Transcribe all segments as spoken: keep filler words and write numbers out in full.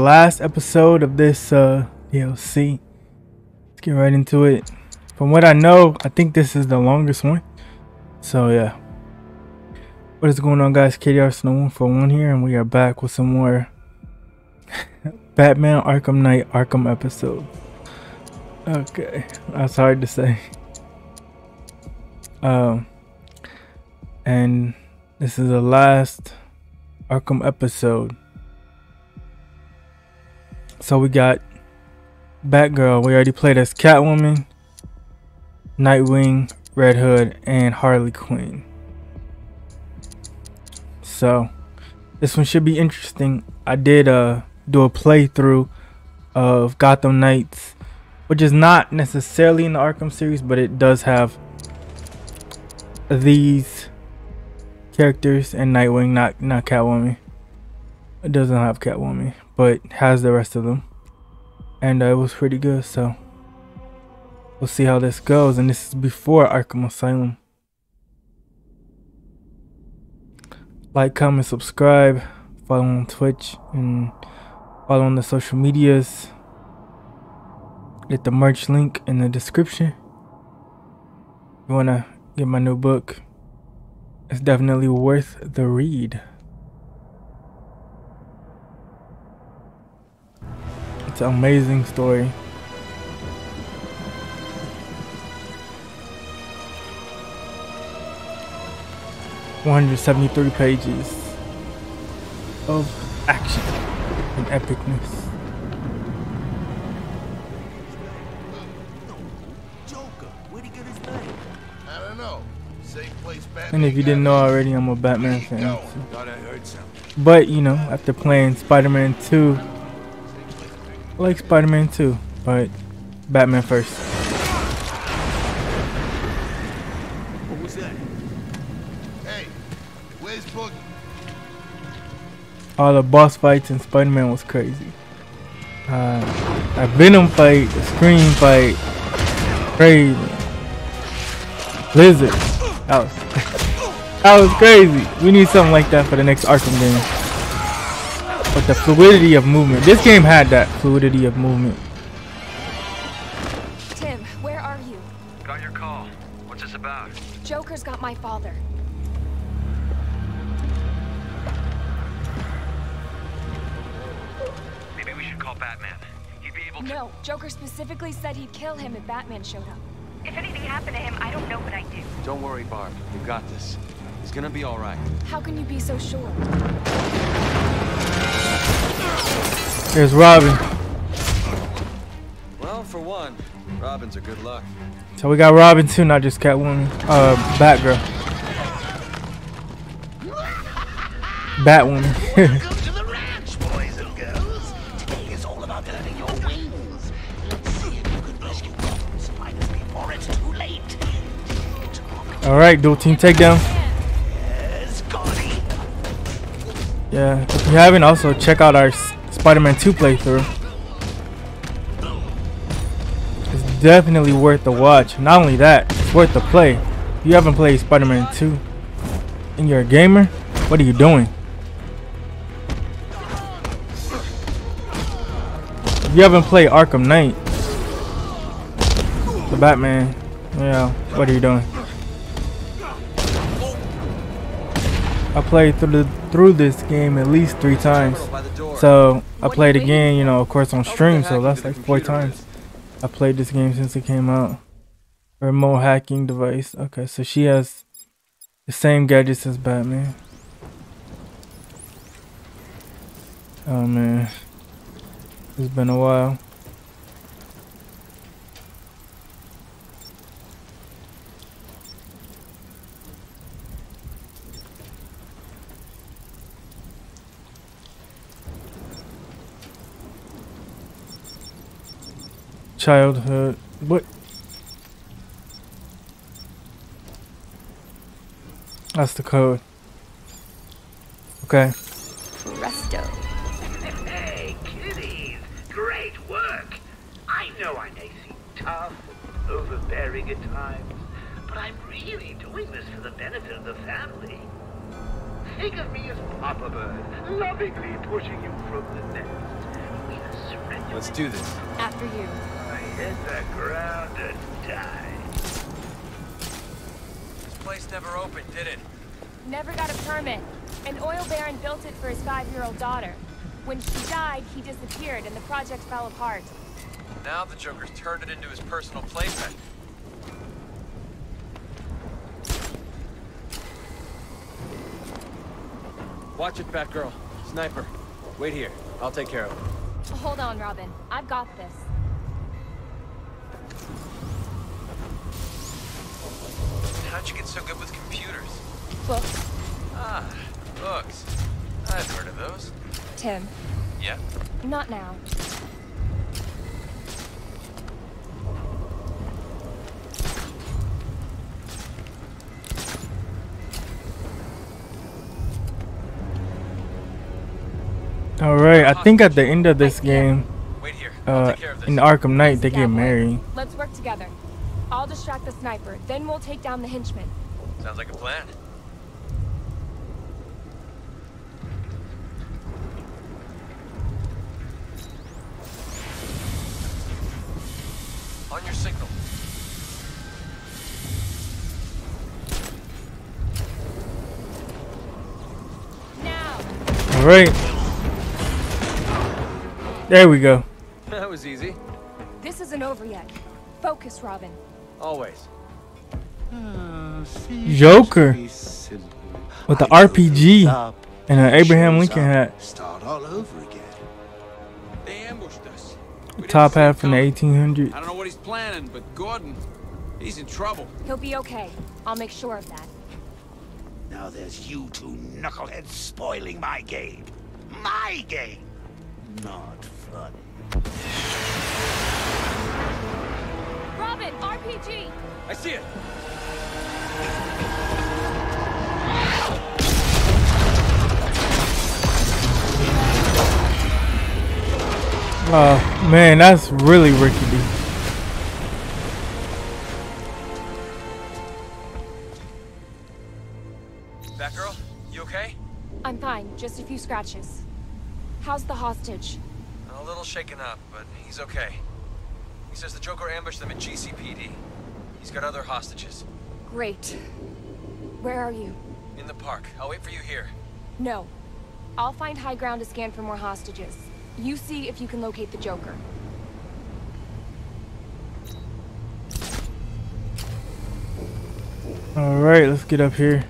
last episode of this uh, D L C. Let's get right into it. From what I know, I think this is the longest one. So yeah. What is going on, guys? K D Arsenal one forty-one here, and we are back with some more Batman Arkham Knight Arkham episode. Okay, that's hard to say. Um, and this is the last Arkham episode. So we got Batgirl. We already played as Catwoman, Nightwing, Red Hood, and Harley Quinn. So this one should be interesting. I did uh, do a playthrough of Gotham Knights, which is not necessarily in the Arkham series, but it does have these characters and Nightwing, not not Catwoman. It doesn't have Catwoman, but has the rest of them, and uh, it was pretty good. So we'll see how this goes. And this is before Arkham Asylum. Like, comment, subscribe, follow on Twitch, and follow on the social medias. Get the merch link in the description. You wanna get my new book? It's definitely worth the read. It's an amazing story. one hundred seventy-three pages of action and epicness. No, Joker. Where'd he get his name? I don't know. Safe place, Batman. And if you didn't know already, I'm a Batman fan. So. But you know, after playing Spider-Man two, I like Spider-Man two, but Batman first. What was that? All the boss fights in Spider-Man was crazy. Uh, a Venom fight, a Scream fight, crazy. Blizzard, that was that was crazy. We need something like that for the next Arkham game. But the fluidity of movement, this game had that fluidity of movement. Tim, where are you? Got your call. What's this about? Joker's got my father. Batman. He'd be able to. No, Joker specifically said he'd kill him if Batman showed up. If anything happened to him, I don't know what I'd do. Don't worry, Barb. You got this. He's gonna be all right. How can you be so sure? There's Robin. Well, for one, Robin's a good luck. So we got Robin too, not just Catwoman. Uh, Batgirl. Batwoman. Alright, dual team takedown. Yeah, if you haven't, also check out our Spider-Man two playthrough. It's definitely worth the watch. Not only that, it's worth the play. If you haven't played Spider-Man two and you're a gamer, what are you doing? If you haven't played Arkham Knight, the Batman, yeah, what are you doing? I played through the, through this game at least three times. So I played again, you know, of course on stream. So that's like four times. I played this game since it came out. Remote hacking device. Okay, so she has the same gadgets as Batman. Oh man, it's been a while. Childhood. What? That's the code. Okay. Presto. Hey, kiddies. Great work. I know I may seem tough and overbearing at times, but I'm really doing this for the benefit of the family. Think of me as Papa Bird, lovingly pushing you from the nest. Let's do this. After you. I hit the ground and died. This place never opened, did it? Never got a permit. An oil baron built it for his five-year-old daughter. When she died, he disappeared and the project fell apart. Now the Joker's turned it into his personal playpen. Watch it, Batgirl. Sniper. Wait here. I'll take care of it. Hold on, Robin. I've got this. How'd you get so good with computers? Books. Ah, books. I've heard of those. Tim. Yeah? Not now. All right, I think at the end of this game, uh, in Arkham Knight, they get married. Let's work together. I'll distract the sniper, then we'll take down the henchman. Sounds like a plan. On your signal. Now. All right. There we go. That was easy. This isn't over yet. Focus, Robin. Always. Uh, see, Joker with the R P G up, and an Abraham Lincoln hat. Start all over again. They ambushed us. We top hat from coming. The eighteen hundreds. I don't know what he's planning, but Gordon, he's in trouble. He'll be okay. I'll make sure of that. Now there's you two knuckleheads spoiling my game. My game. Not fun. Robin, R P G. I see it. Oh man, that's really rickety. Batgirl, you okay? I'm fine. Just a few scratches. How's the hostage? A little shaken up, but he's okay. He says the Joker ambushed them at G C P D. He's got other hostages. Great. Where are you? In the park. I'll wait for you here. No. I'll find high ground to scan for more hostages. You see if you can locate the Joker. Alright, let's get up here.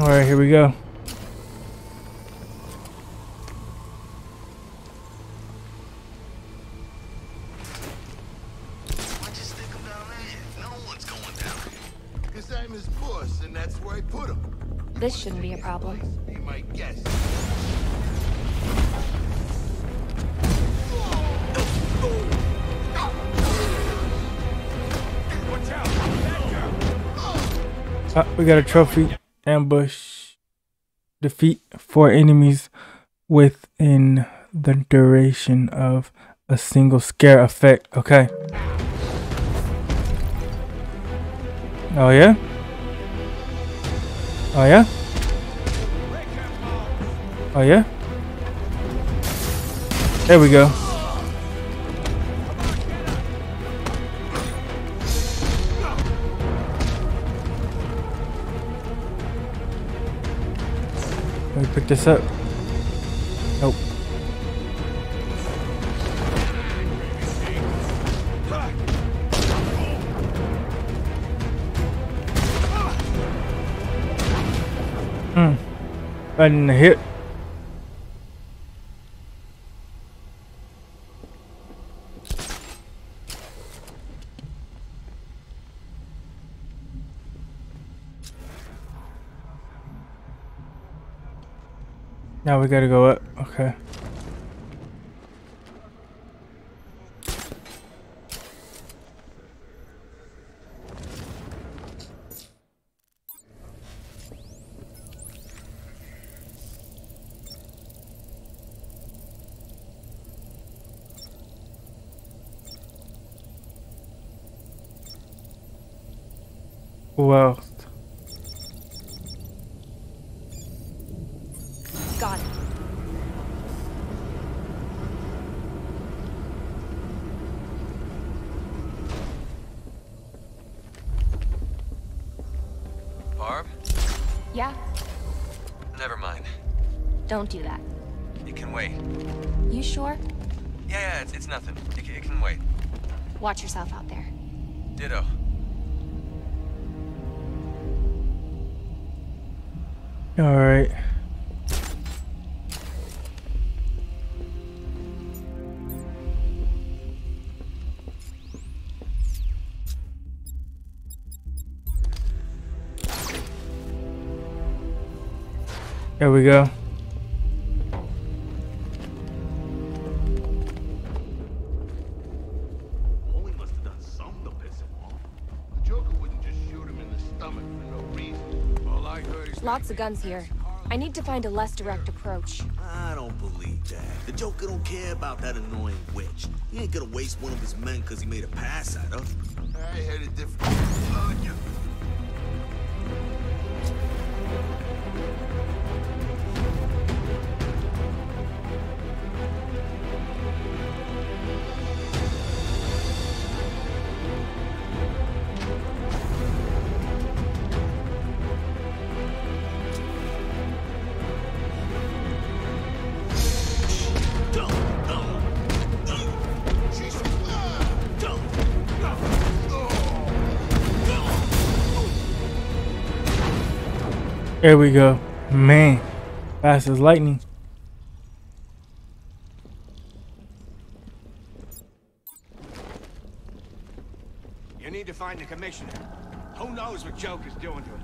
All right, here we go. Why'd you stick him down there? No one's going down. Cause I'm his boss, and that's where I put him. This shouldn't be a problem. He might guess. Uh, we got a trophy. Ambush. Defeat four enemies within the duration of a single scare effect. Okay. Oh yeah? Oh yeah? Oh yeah? There we go. Let me pick this up. Nope. Hmm. Right in the hip. Now we gotta go up. Okay. Wow. Got it. Barb? Yeah? Never mind. Don't do that. It can wait. You sure? Yeah, yeah, it's, it's nothing. It, it can wait. Watch yourself out there. Ditto. All right. There we go. Lots of guns here. I need to find a less direct approach. I don't believe that. The Joker don't care about that annoying witch. He ain't gonna waste one of his men because he made a pass at her. I had a different on you. There we go. Man, fast as lightning. You need to find the commissioner. Who knows what Joker's doing to him?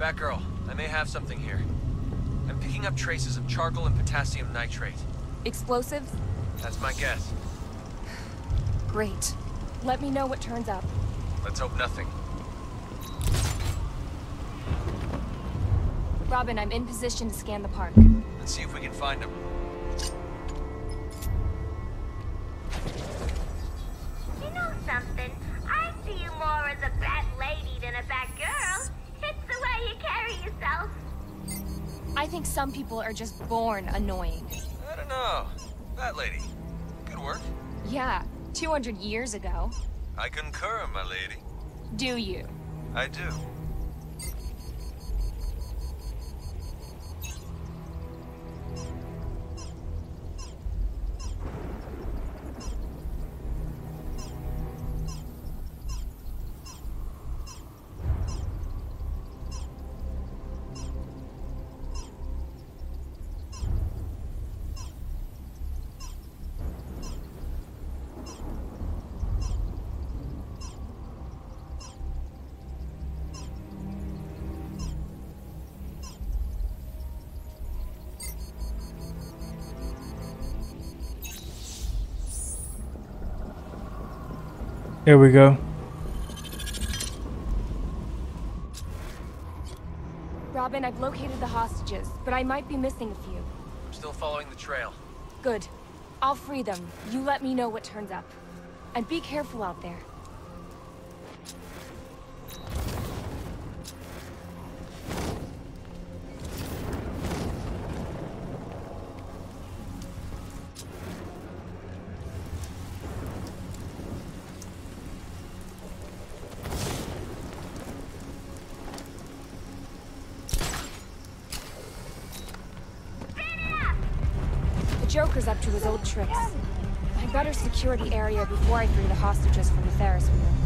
Batgirl, I may have something here. I'm picking up traces of charcoal and potassium nitrate. Explosives? That's my guess. Great. Let me know what turns up. Let's hope nothing. Robin, I'm in position to scan the park. Let's see if we can find him. You know something? I see you more as a bat lady than a bat girl. You carry yourself. I think some people are just born annoying. I don't know. That lady. Good work. Yeah, two hundred years ago. I concur, my lady. Do you? I do. There we go. Robin, I've located the hostages, but I might be missing a few. I'm still following the trail. Good. I'll free them. You let me know what turns up. And be careful out there. Joker's up to his old tricks. My I'd better secure the area before I free the hostages from the Ferris wheel.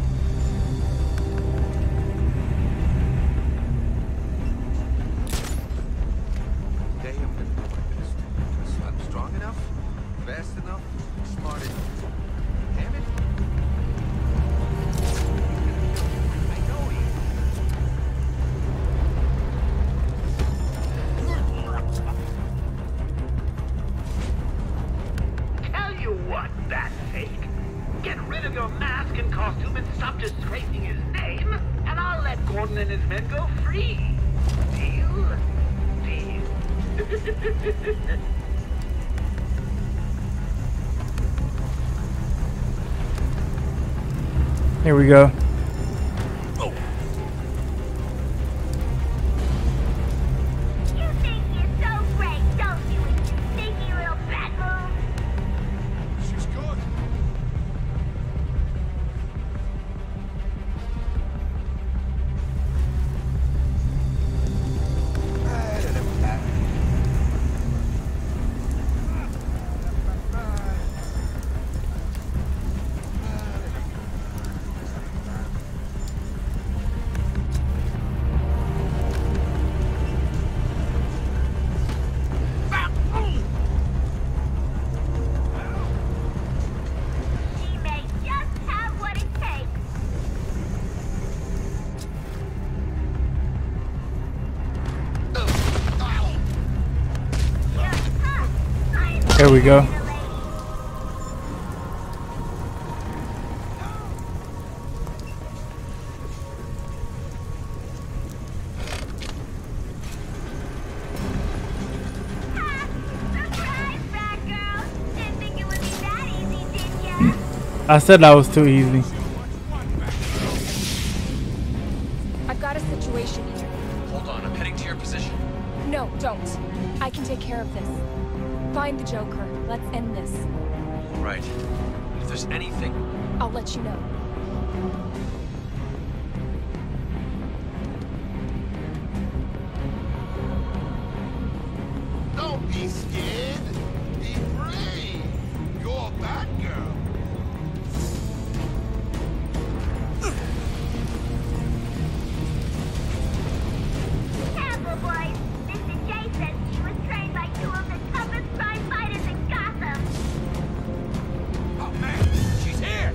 Here we go. Oh. You think you're so great, don't you? Sneaky little Batgirl. She's good. There we go. I said that was too easy. I've got a situation here. Hold on, I'm heading to your position. No, don't. I can take care of this. Find the Joker. Let's end this. Right. If there's anything, I'll let you know. Don't be scared. Be brave. You're Batgirl. Careful, boys. Mister J says he was trained by two of the toughest crime fighters in Gotham. Oh man, she's here!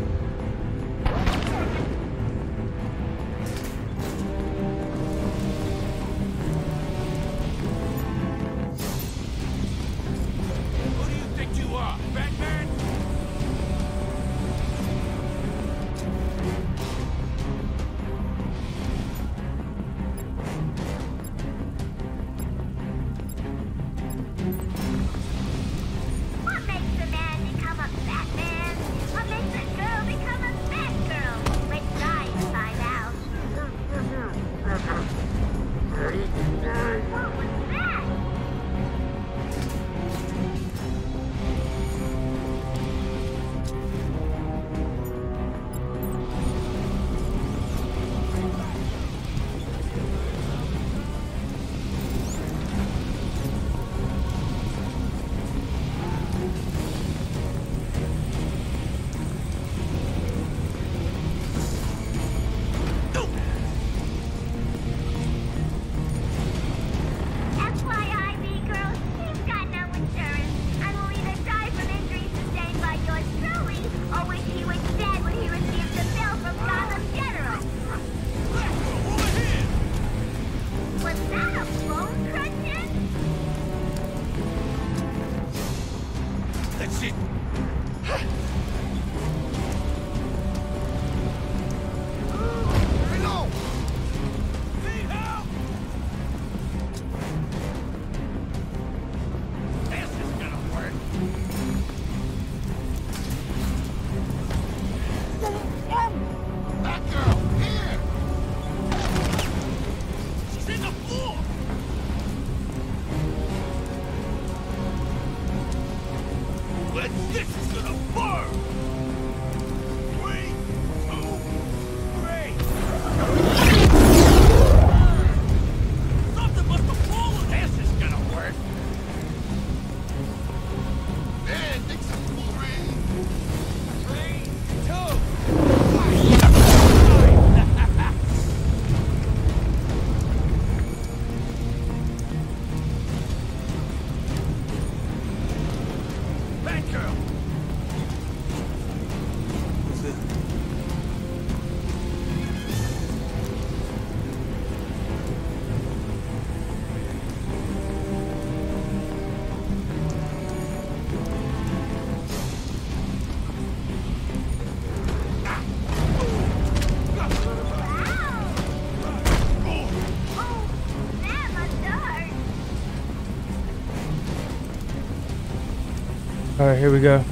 Alright, here we go.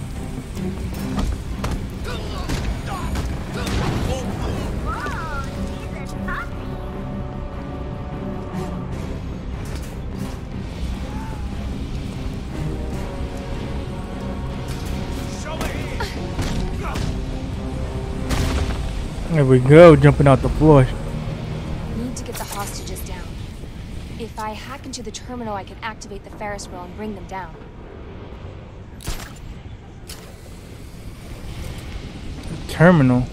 There we go, jumping out the floor. Need to get the hostages down. If I hack into the terminal, I can activate the Ferris wheel and bring them down. Terminal. Need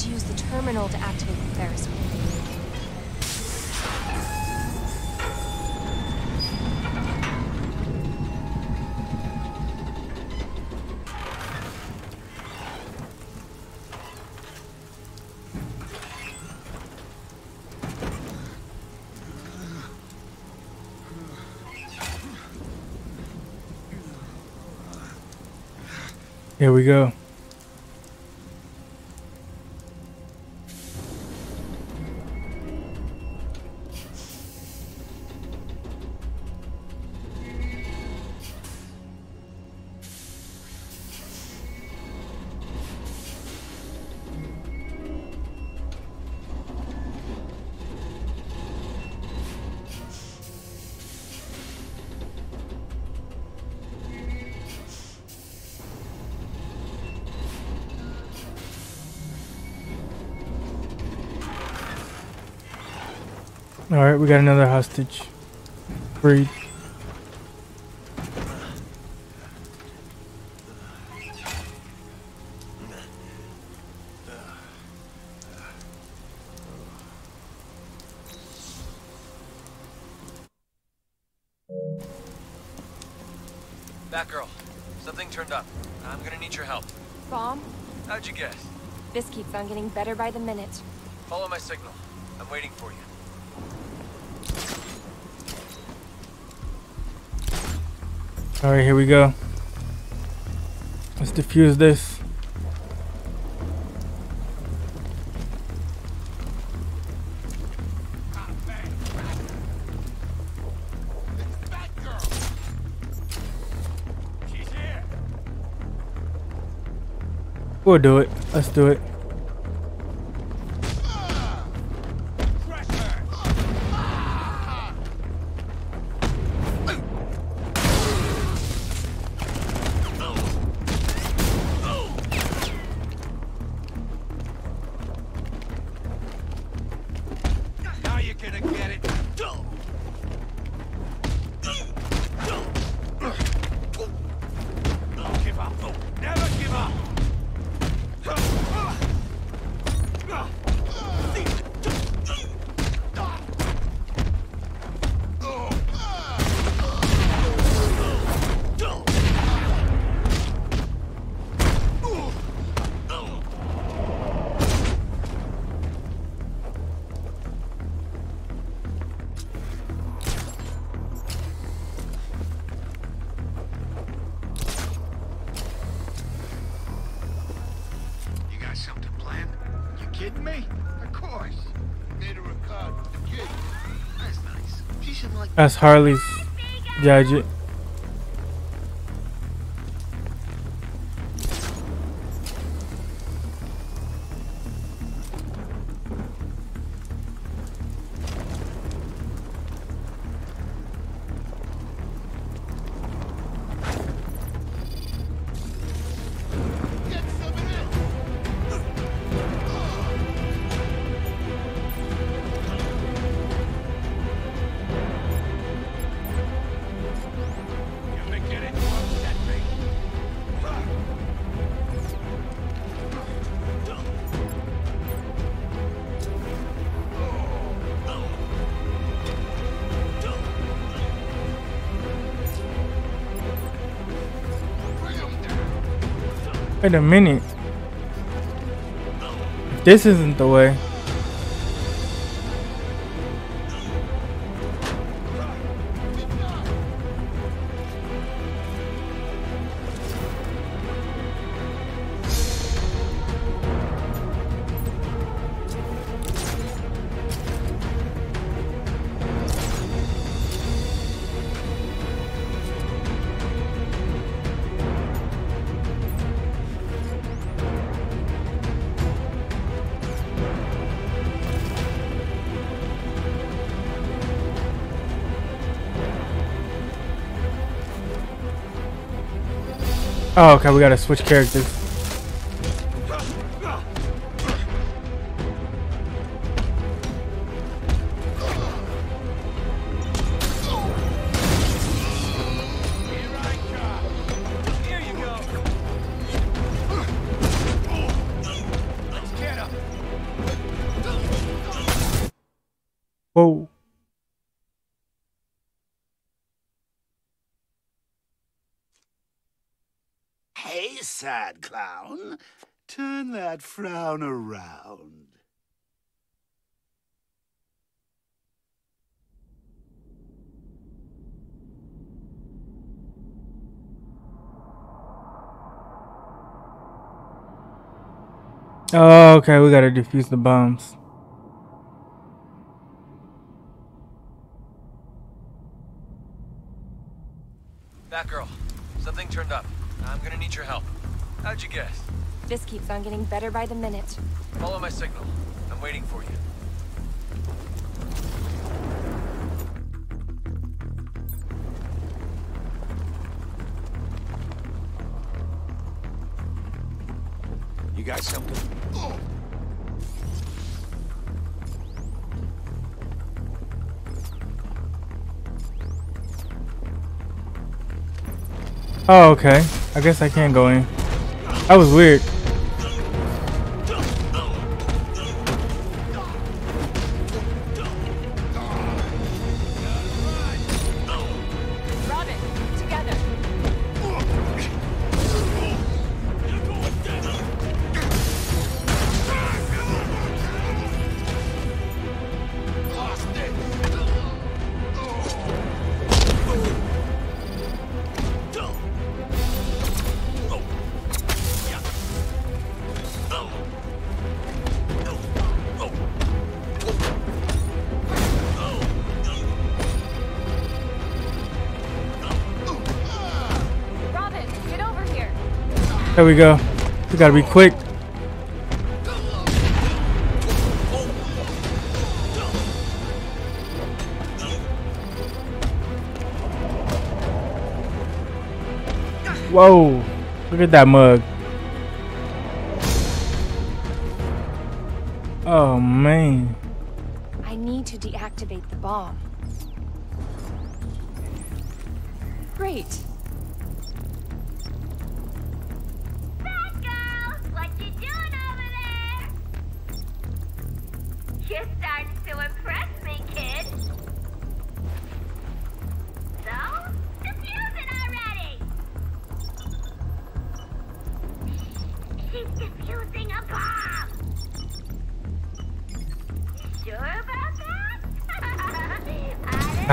to use the terminal to activate the Ferris wheel. Here we go. All right, we got another hostage. Breathe. Batgirl, something turned up. I'm gonna need your help. Bomb? How'd you guess? This keeps on getting better by the minute. Follow my signal. I'm waiting for you. All right, here we go. Let's defuse this. We'll do it. Let's do it. That's Harley's gadget. Wait a minute. This isn't the way. Oh, okay, we gotta switch characters. Whoa. Sad clown, turn that frown around. Oh, okay, we gotta defuse the bombs. Batgirl, something turned up. I'm gonna need your help. How'd you guess? This keeps on getting better by the minute. Follow my signal. I'm waiting for you. You guys something? Oh. Oh, okay. I guess I can't go in. That was weird. Robin, together. There we go. We gotta be quick. Whoa. Look at that mug. Oh, man. I need to deactivate the bomb. Great.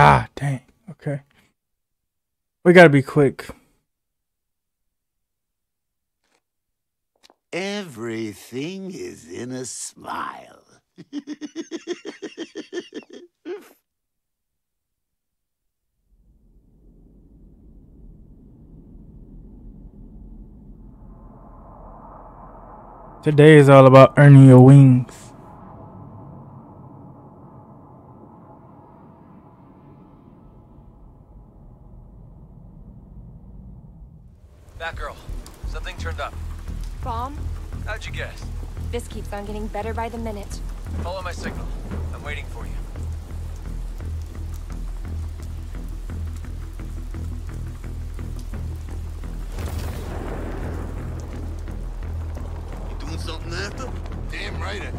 Ah, dang. Okay. We gotta be quick. Everything is in a smile. Today is all about earning your wings. Batgirl, something turned up. Bomb? How'd you guess? This keeps on getting better by the minute. Follow my signal. I'm waiting for you. You doing something after? Damn right it.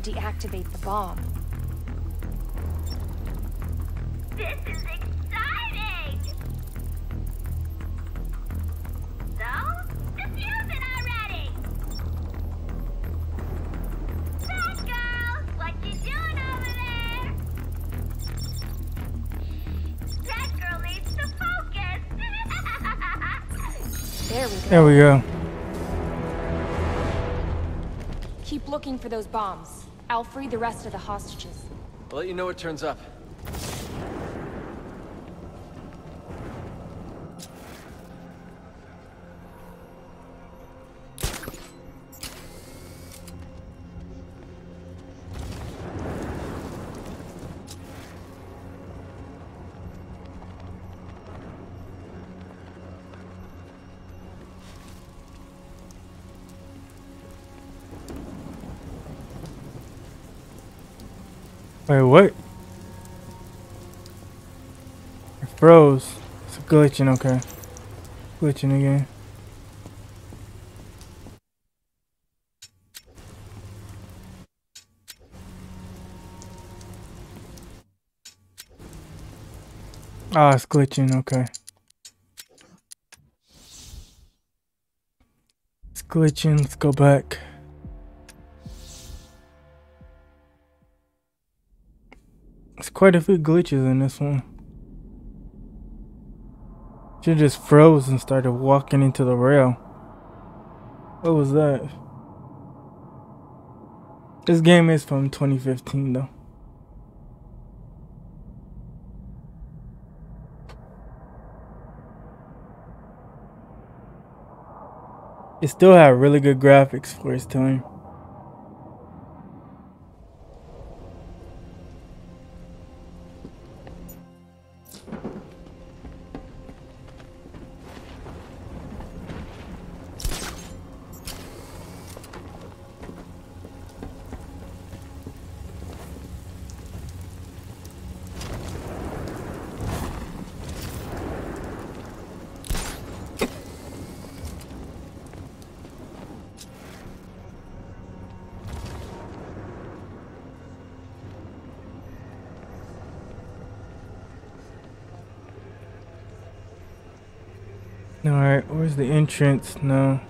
to deactivate the bomb. This is exciting! So, defuse it already! Batgirl, what you doing over there? Batgirl needs to focus! There we go. There we go. Keep looking for those bombs. I'll free the rest of the hostages. I'll let you know what turns up. Wait, what? It froze. It's glitching, okay. Glitching again. Ah, it's glitching, okay. It's glitching, let's go back. Quite a few glitches in this one. She just froze and started walking into the rail. What was that? This game is from twenty fifteen though. It still had really good graphics for its time. Alright, where's the entrance? No.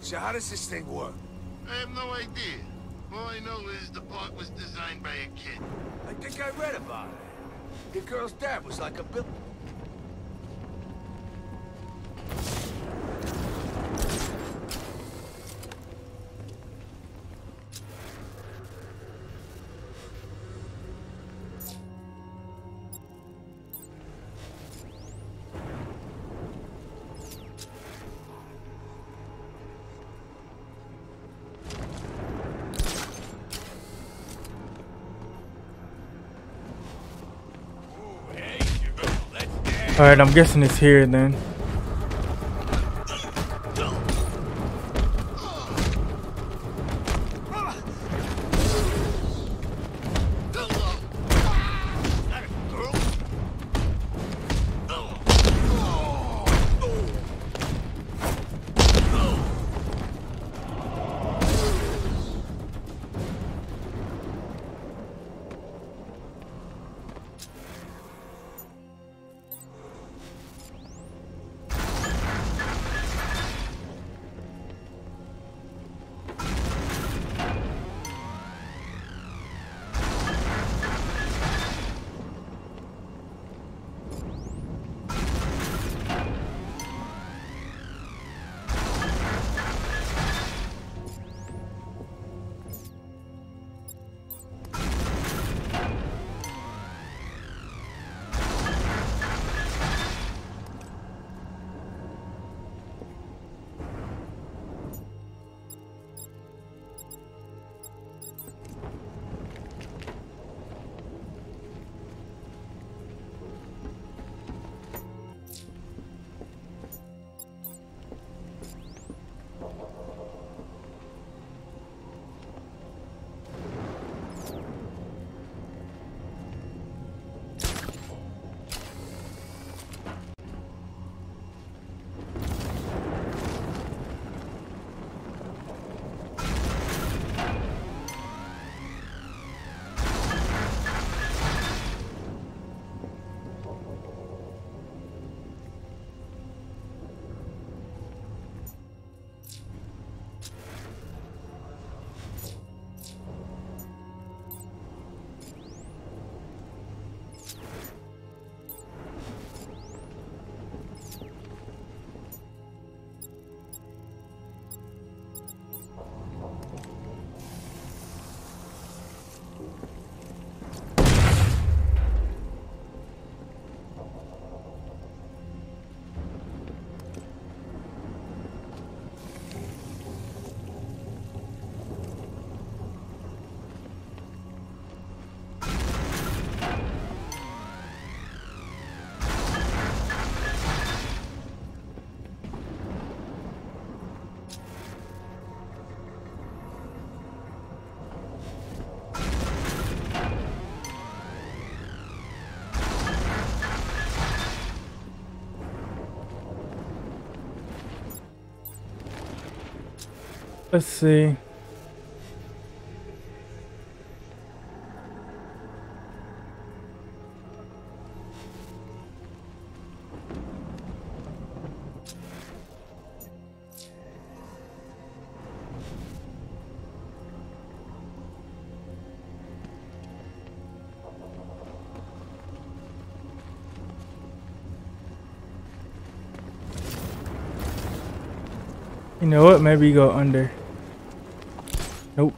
So how does this thing work? I have no idea. All I know is the park was designed by a kid. I think I read about it. The girl's dad was like a bill. Alright, I'm guessing it's here then. Let's see. You know what? Maybe you go under. Nope.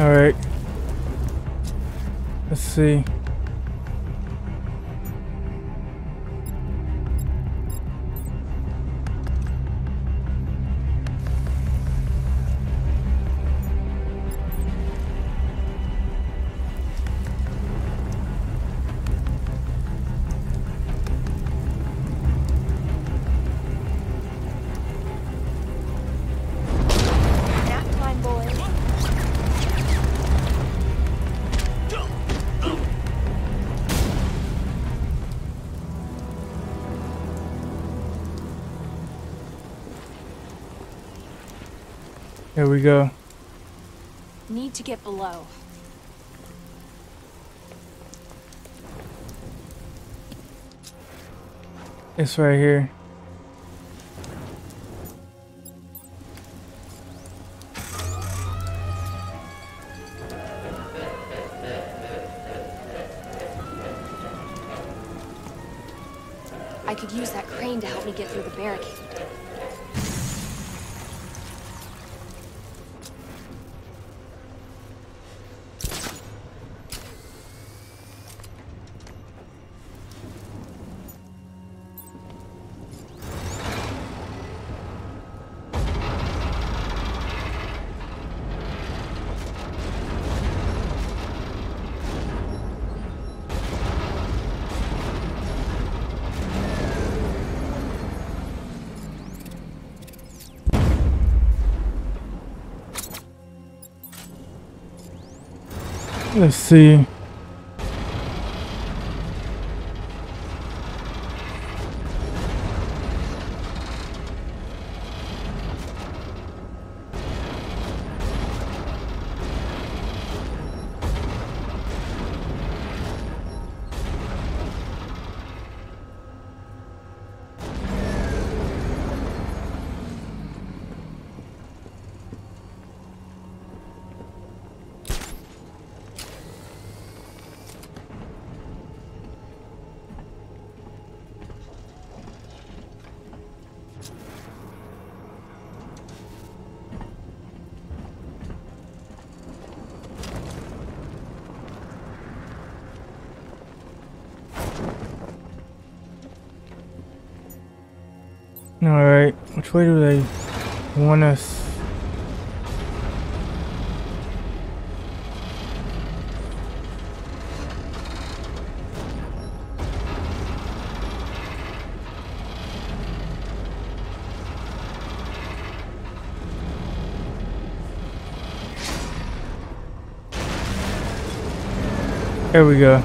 Alright, let's see. Here we go. Need to get below. It's right here. I could use that crane to help me get through the barricade. Let's see. Alright, which way do they want us? There we go.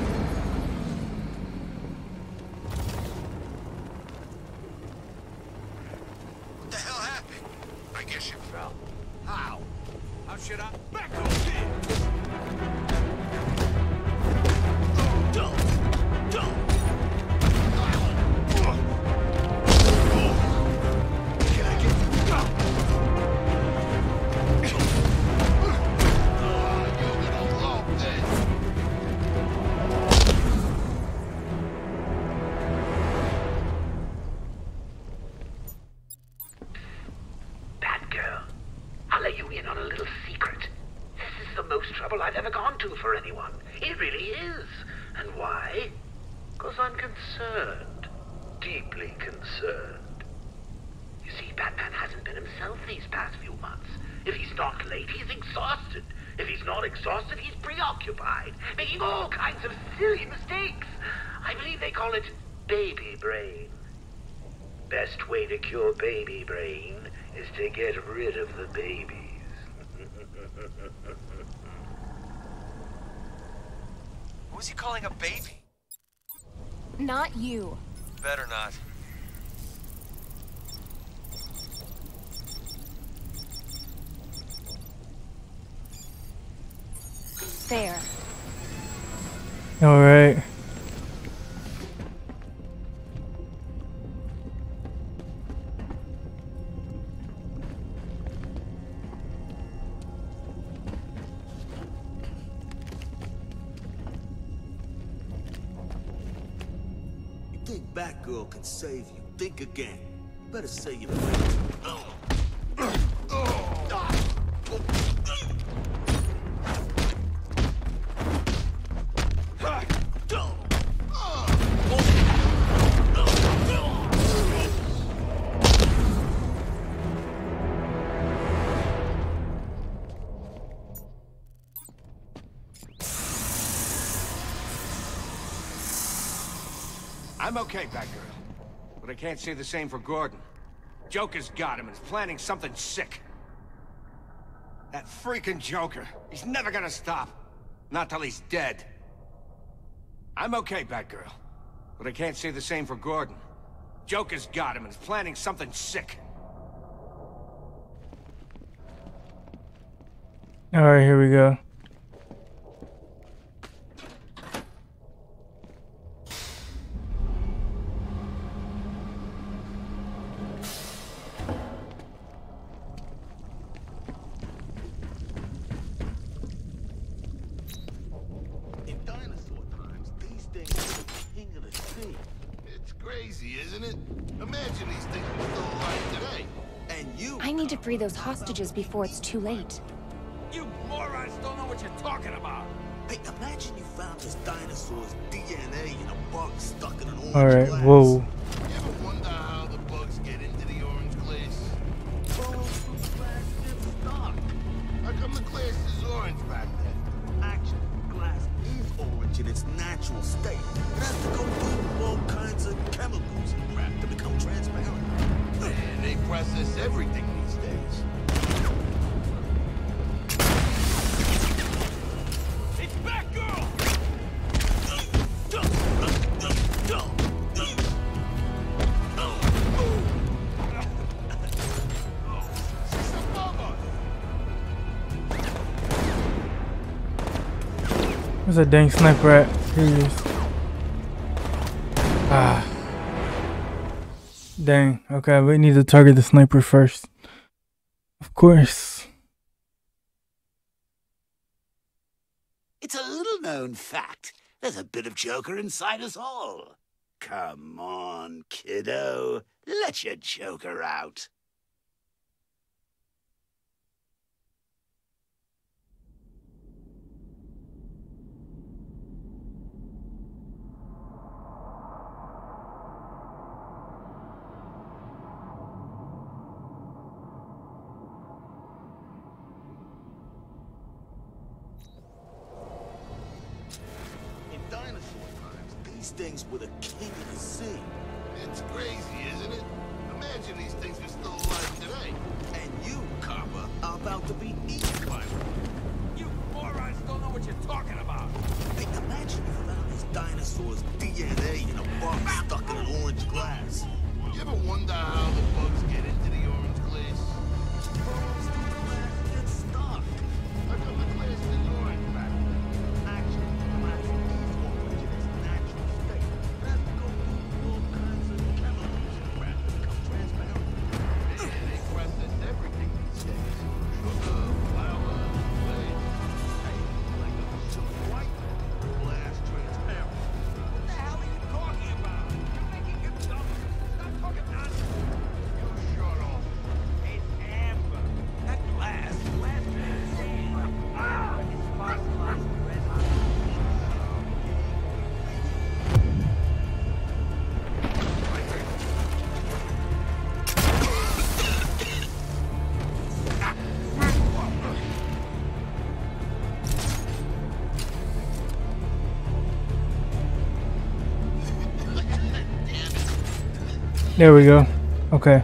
most trouble I've ever gone to for anyone. It really is. And why? Because I'm concerned. Deeply concerned. You see, Batman hasn't been himself these past few months. If he's not late, he's exhausted. If he's not exhausted, he's preoccupied, making all kinds of silly mistakes. I believe they call it baby brain. Best way to cure baby brain is to get rid of the babies. Who's he calling a baby? Not you. Better not. There. All right. You think Batgirl can save you? Think again. Better say your prayers. Oh. I'm okay, Batgirl, but I can't say the same for Gordon. Joker's got him and is planning something sick. That freaking Joker, he's never gonna stop. Not till he's dead. I'm okay, Batgirl, but I can't say the same for Gordon. Joker's got him and is planning something sick. All right, here we go. Free those hostages before it's too late. You morons don't know what you're talking about. Hey, imagine you found this dinosaur's D N A in a bug stuck in an orange glass. All right, glass. Whoa. You ever wonder how the bugs get into the orange glass? Orange glass is stuck. How come the glass is orange back then? Actually, glass is orange in its natural state. It has to go through all kinds of chemicals and crap to become transparent. Man, they process everything. There's a dang sniper at. Here he is. Ah. Dang. Okay, we need to target the sniper first. Of course. It's a little known fact. There's a bit of Joker inside us all. Come on, kiddo. Let your Joker out. Things with a king of the sea. It's crazy, isn't it? Imagine these things are still alive today. And you, Copper, are about to be eaten by one. You morons don't know what you're talking about. Hey, imagine you found this dinosaur's D N A in a box stuck in an orange glass. You ever wonder how the bugs get into the orange glass? Bugs in the glass get stuck. How come the glass is orange back then? Actually, the glass is orange. What the hell are you talking about? There we go. Okay.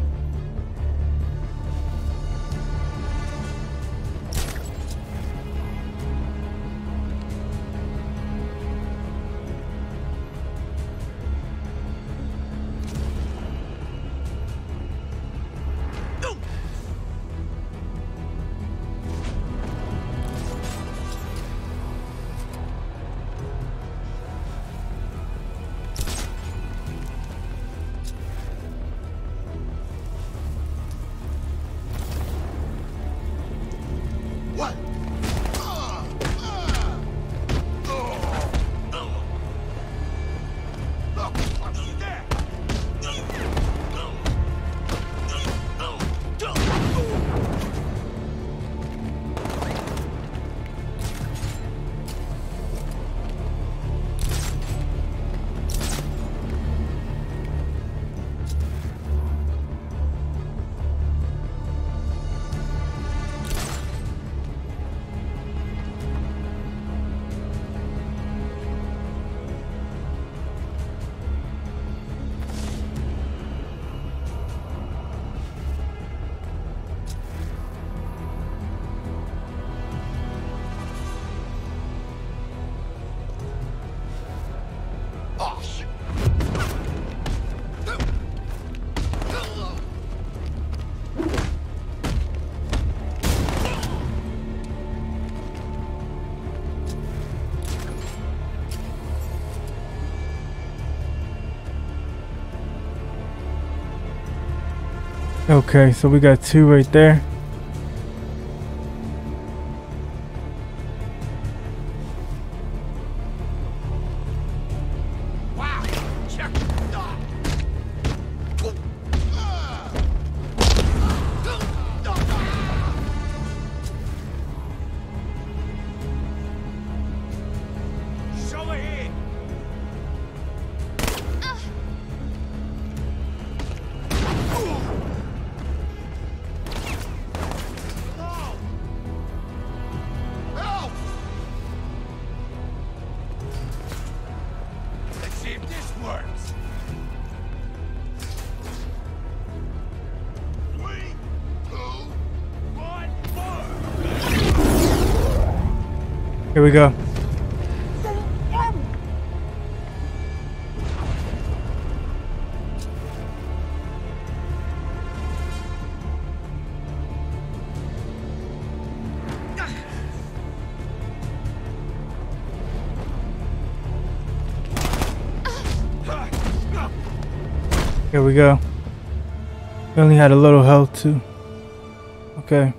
Okay, so we got two right there. Here we go. Here we go. We only had a little health too. Okay.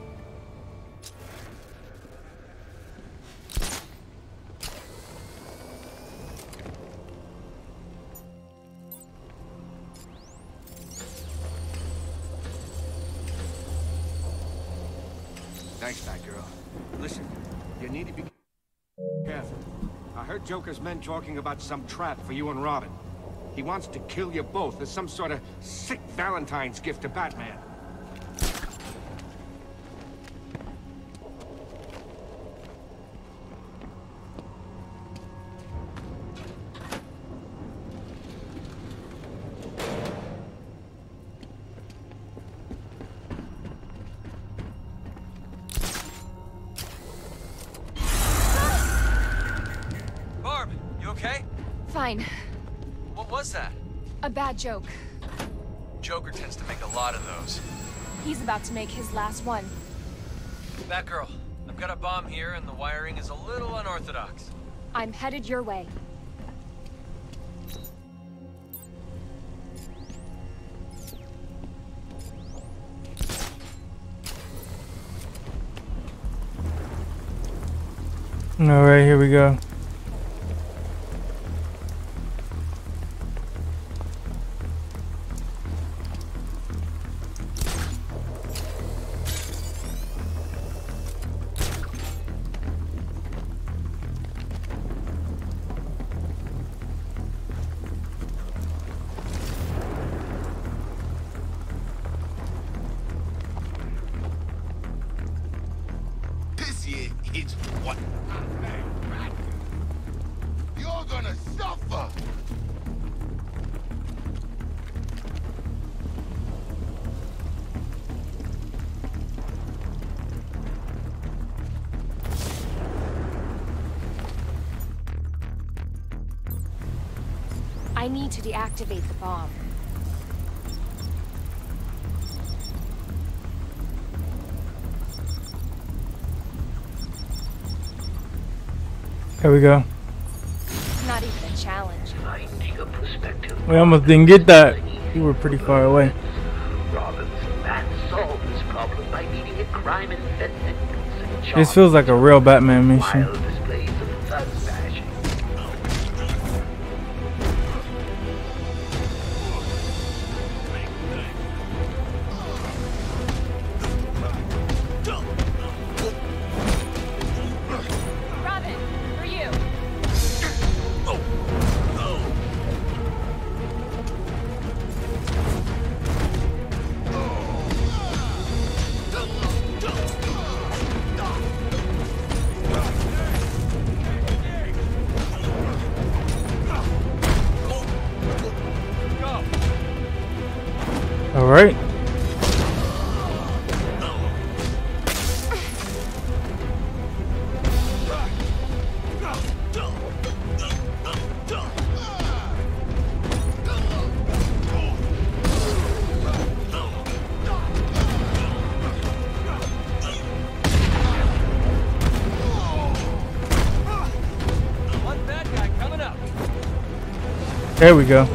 Thanks, Batgirl. Listen, you need to be careful. I heard Joker's men talking about some trap for you and Robin. He wants to kill you both as some sort of sick Valentine's gift to Batman. Joke. Joker tends to make a lot of those. He's about to make his last one. Batgirl, I've got a bomb here and the wiring is a little unorthodox. I'm headed your way. All right, here we go. I need to deactivate the bomb. Here we go. It's not even a challenge. I need a perspective. We almost didn't get that. We were pretty far away. Robin's bat solved this problem by meeting a crime infested. This feels like a real Batman mission. There we go.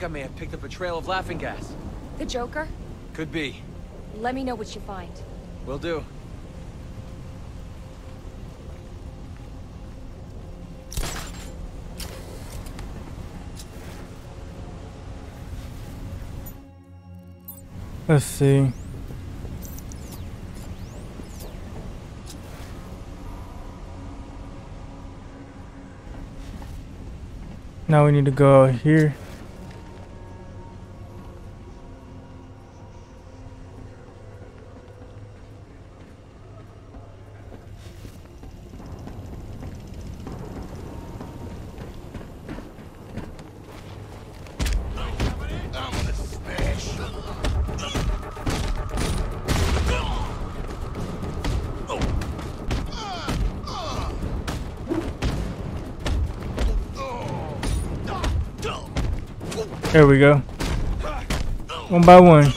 I may have picked up a trail of laughing gas. The Joker? Could be. Let me know what you find. Will do. Let's see. Now we need to go out here. There we go. One by one.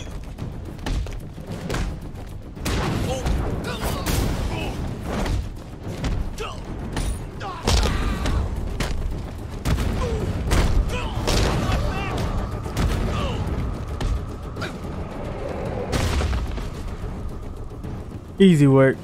Easy work.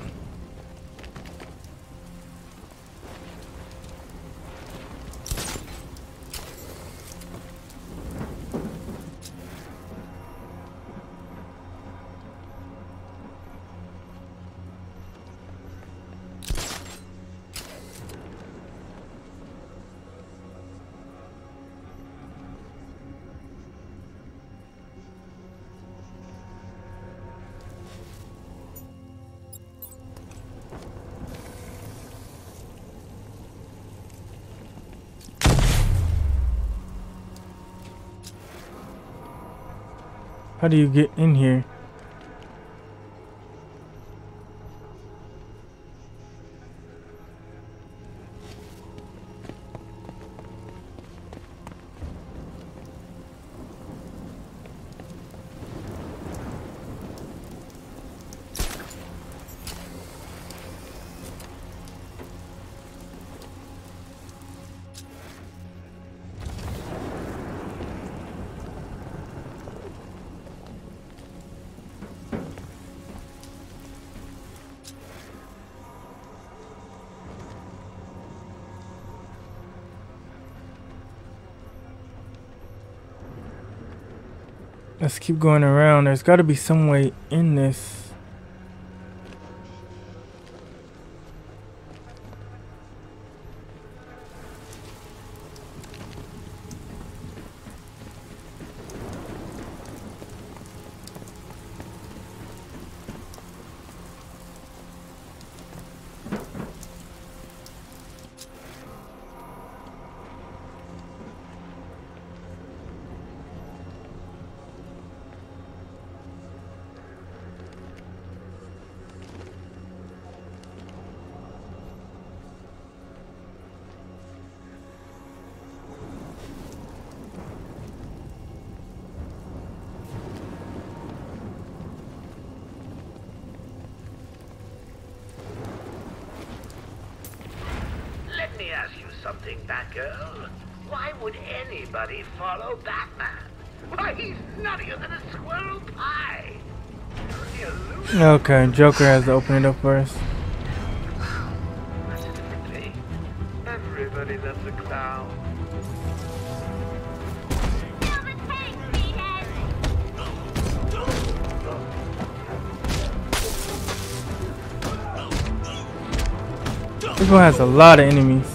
How do you get in here? Let's keep going around. There's got to be some way in this. interesting, Batgirl. Why would anybody follow Batman? Why, he's nuttier than a squirrel pie. Okay, Joker has to open it up for us. Everybody loves a clown. This one has a lot of enemies.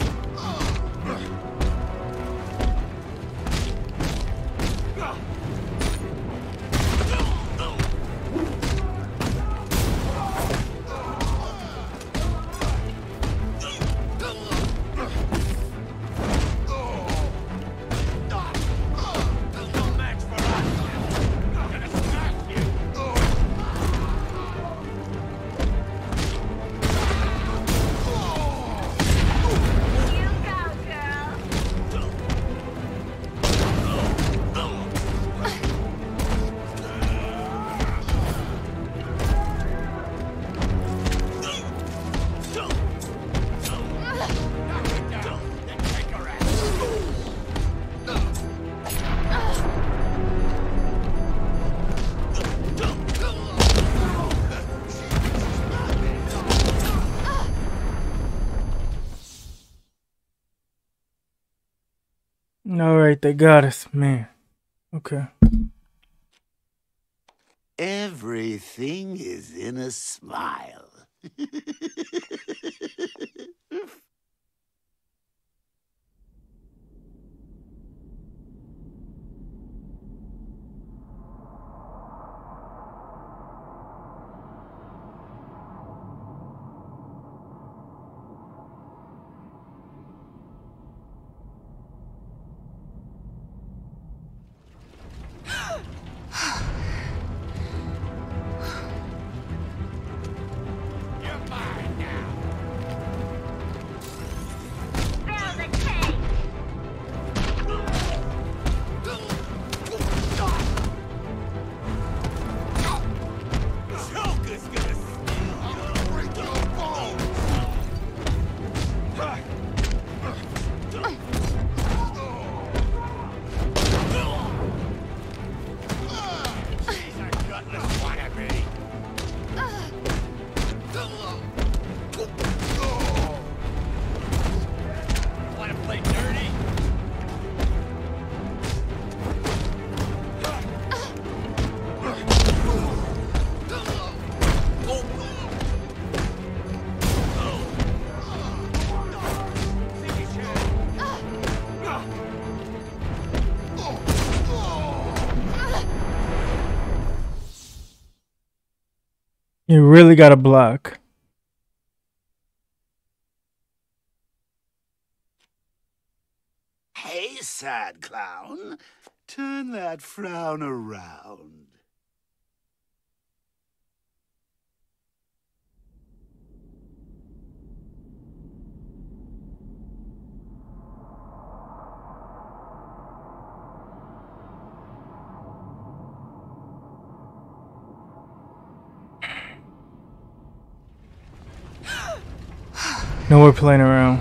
They got us, man. Okay. Everything is in a smile. You really gotta block. Hey, sad clown. Turn that frown around. No, we're playing around.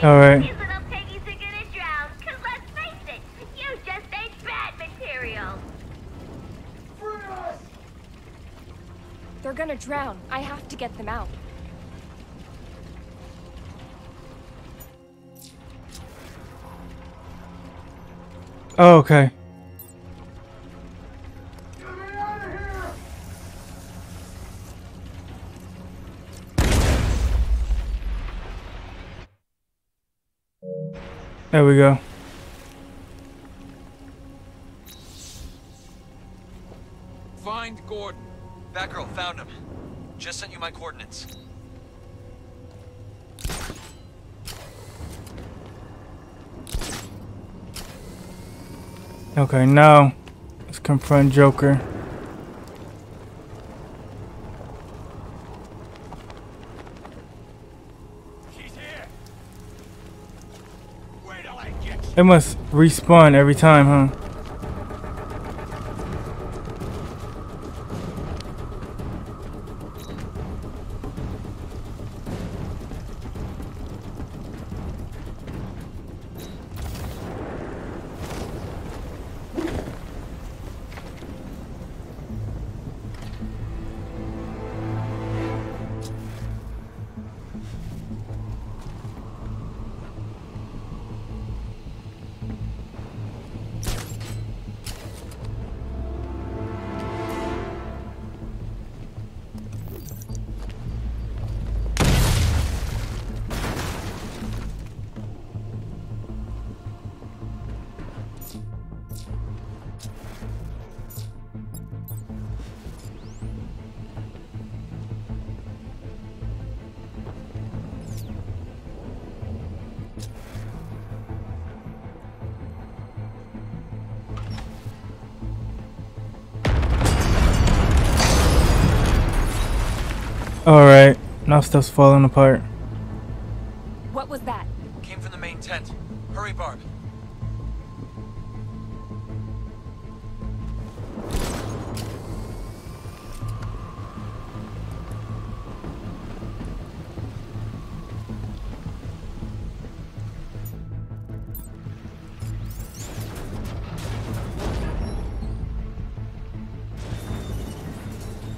Alright. Use enough piggies to get it drowned, cause let's face it, you just ain't bad material. They're gonna drown. I have to get them out. Oh, okay. Get me out of here. There we go. Find Gordon. Batgirl, found him. Just sent you my coordinates. Okay, now let's confront Joker. She's here. Where do I get you? It must respawn every time, huh? Alright, now stuff's falling apart. What was that? Came from the main tent. Hurry, Barb.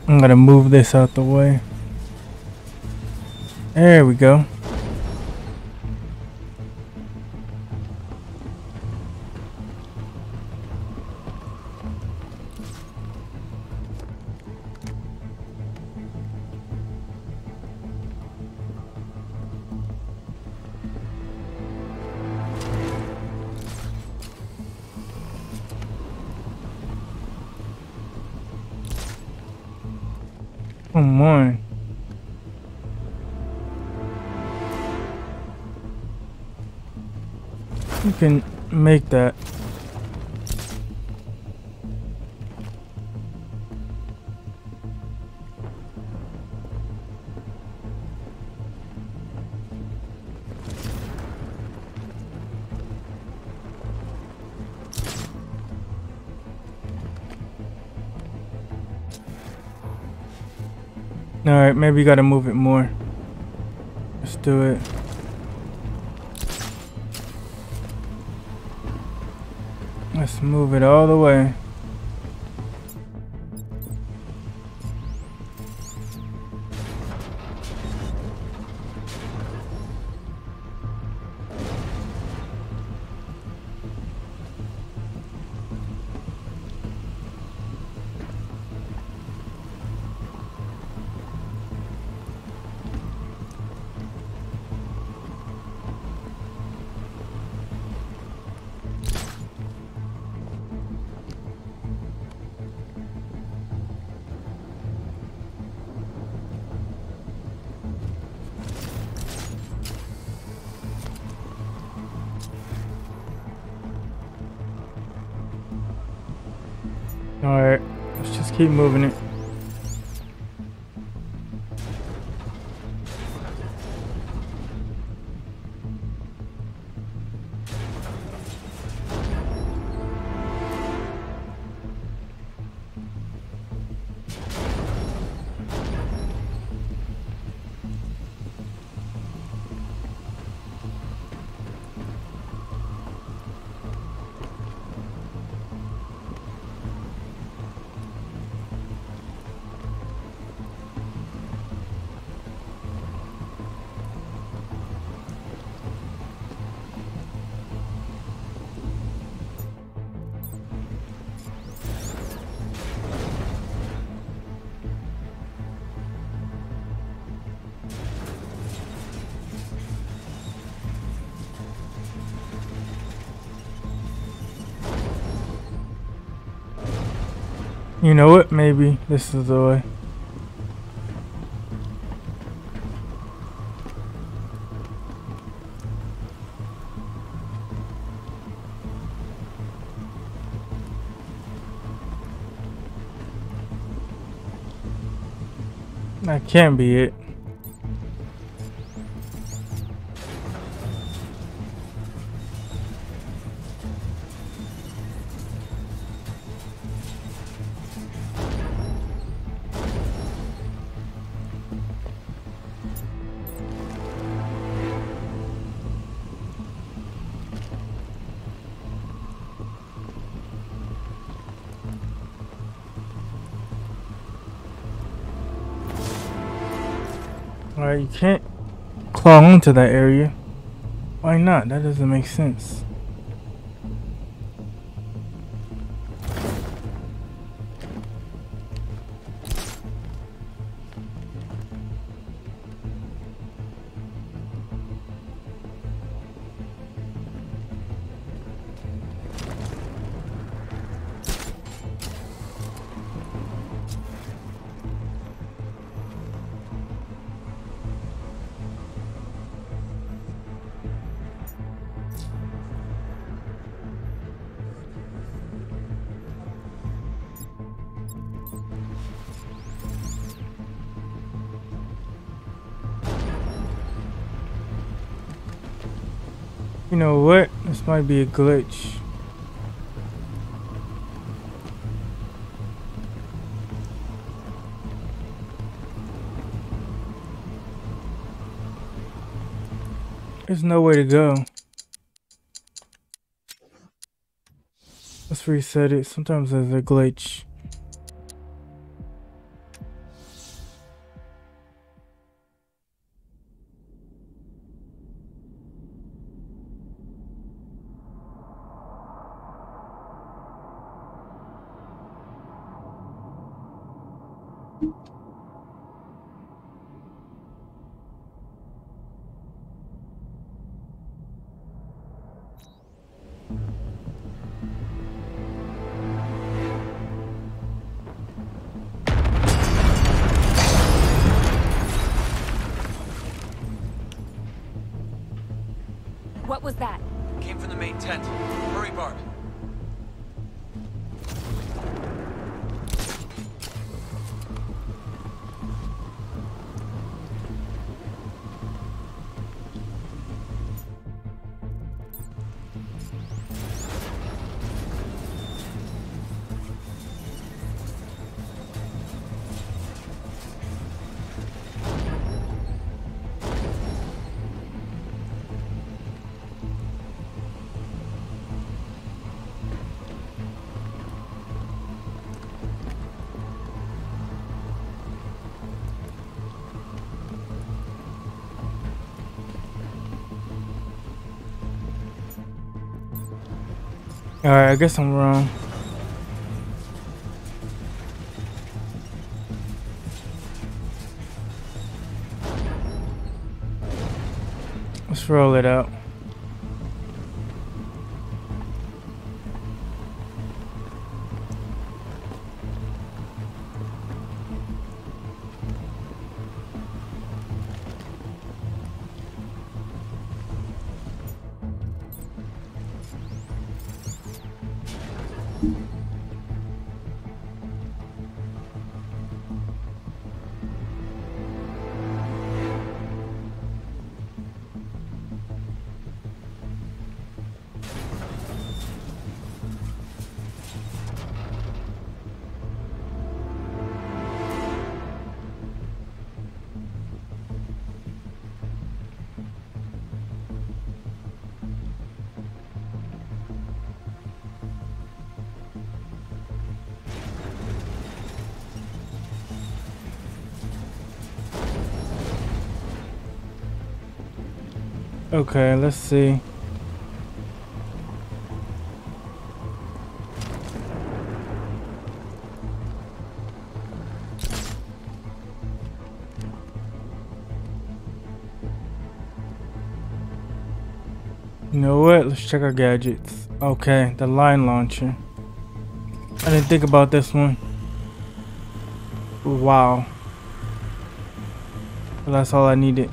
I'm gonna move this out the way. There we go. Come on. You can make that. All right, maybe you gotta move it more. Let's do it. Let's move it all the way. Alright, let's just keep moving it. You know what? Maybe this is the way. That can't be it. Alright, you can't claw onto that area. Why not? That doesn't make sense. You know what? This might be a glitch. There's no way to go. Let's reset it. Sometimes there's a glitch. What was that? Came from the main tent. Hurry, Barb. Alright, I guess I'm wrong. Let's roll it out. Okay, let's see. You know what? Let's check our gadgets. Okay, the line launcher. I didn't think about this one. Wow. Well, that's all I needed.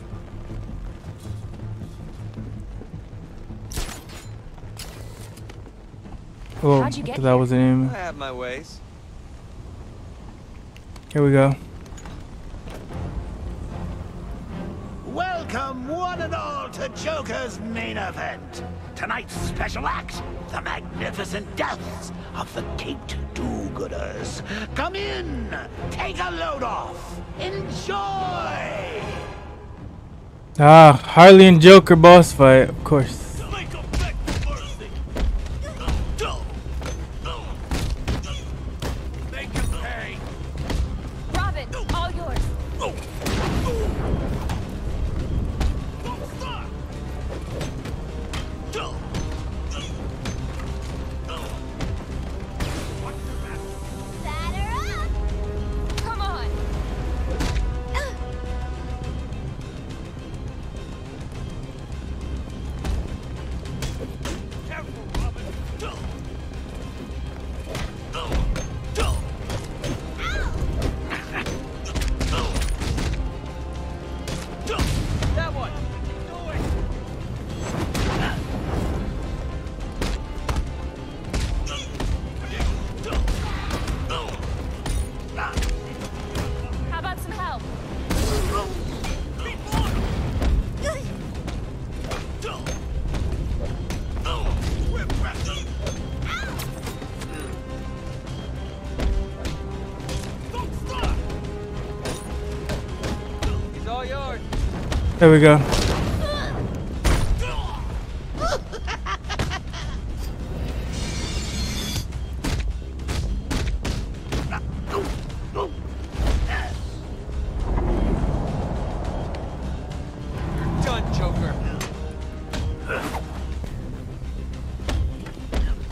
Oh, how'd you get that wasn't him. I have my ways. Here we go. Welcome one and all to Joker's main event. Tonight's special act, the magnificent deaths of the caped do-gooders. Come in, take a load off, enjoy! Ah, Harley and Joker boss fight, of course. There we go. Done, Joker.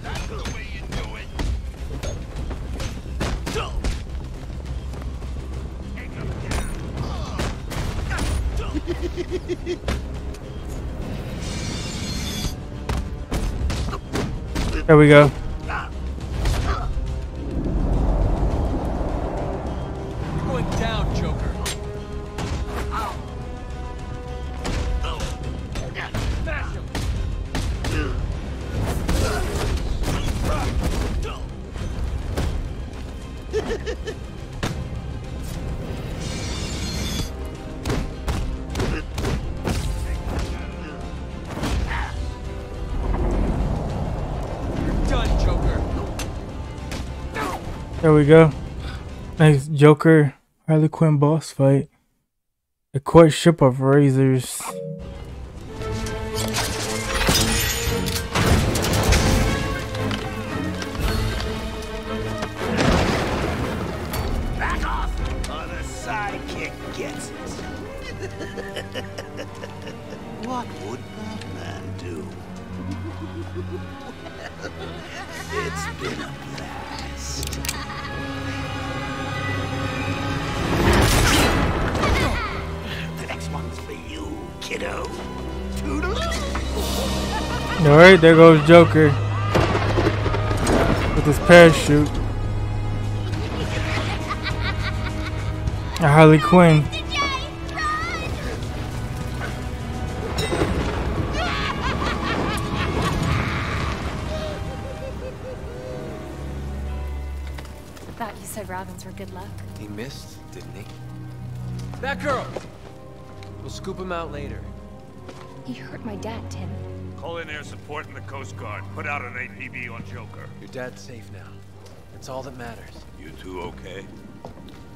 That's the way you do it. There we go. You're going down, Joker. There we go. Nice Joker Harley Quinn boss fight. The courtship of razors. Back off! Other sidekick gets it. What would Batman do? It's been a blast. The next one's for you, kiddo. All right, there goes Joker with his parachute. Harley Quinn. Robins were good luck. He missed, didn't he? Batgirl! We'll scoop him out later. He hurt my dad, Tim. Call in air support and the Coast Guard. Put out an A P B on Joker. Your dad's safe now. That's all that matters. You two okay?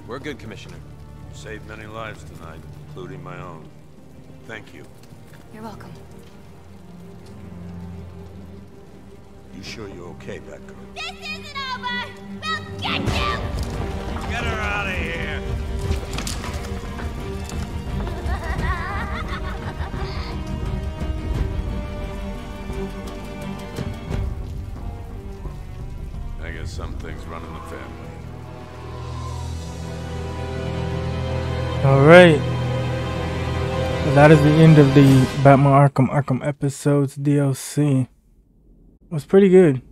We're good, Commissioner. You saved many lives tonight, including my own. Thank you. You're welcome. You sure you're okay, Batgirl? This isn't over! We'll get you! Get her out of here! I guess some things run in the family. Alright. So that is the end of the Batman Arkham Arkham episodes D L C. Was pretty good.